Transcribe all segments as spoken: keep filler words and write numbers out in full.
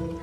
Hello.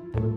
Thank you.